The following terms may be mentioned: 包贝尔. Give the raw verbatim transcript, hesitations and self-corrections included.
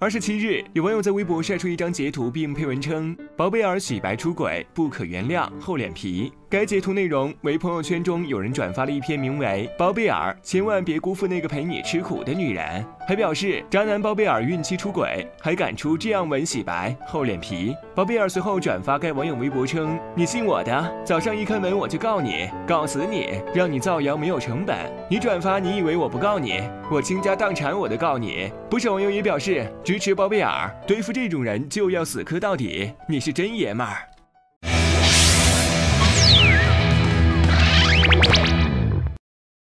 二十七日，有网友在微博晒出一张截图，并配文称“包贝尔洗白出轨，不可原谅，厚脸皮”。该截图内容为朋友圈中有人转发了一篇名为《包贝尔千万别辜负那个陪你吃苦的女人》，还表示渣男包贝尔孕期出轨，还敢出这样文洗白，厚脸皮。包贝尔随后转发该网友微博称：“你信我的，早上一开门我就告你，告死你，让你造谣没有成本。你转发，你以为我不告你？我倾家荡产我都告你。”不少网友也表示支持包贝尔，对付这种人就要死磕到底，你是真爷们儿。